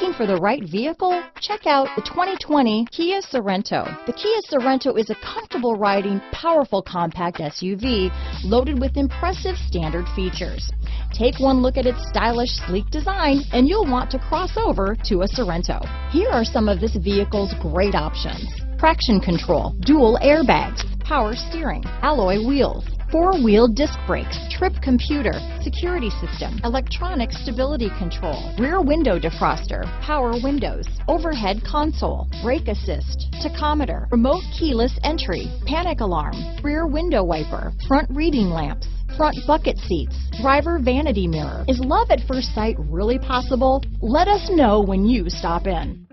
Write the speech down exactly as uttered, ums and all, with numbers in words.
Looking for the right vehicle? Check out the twenty twenty Kia Sorento. The Kia Sorento is a comfortable riding, powerful compact S U V loaded with impressive standard features. Take one look at its stylish, sleek design and you'll want to cross over to a Sorento. Here are some of this vehicle's great options: traction control, dual airbags, power steering, alloy wheels, four-wheel disc brakes, trip computer, security system, electronic stability control, rear window defroster, power windows, overhead console, brake assist, tachometer, remote keyless entry, panic alarm, rear window wiper, front reading lamps, front bucket seats, driver vanity mirror. Is love at first sight really possible? Let us know when you stop in.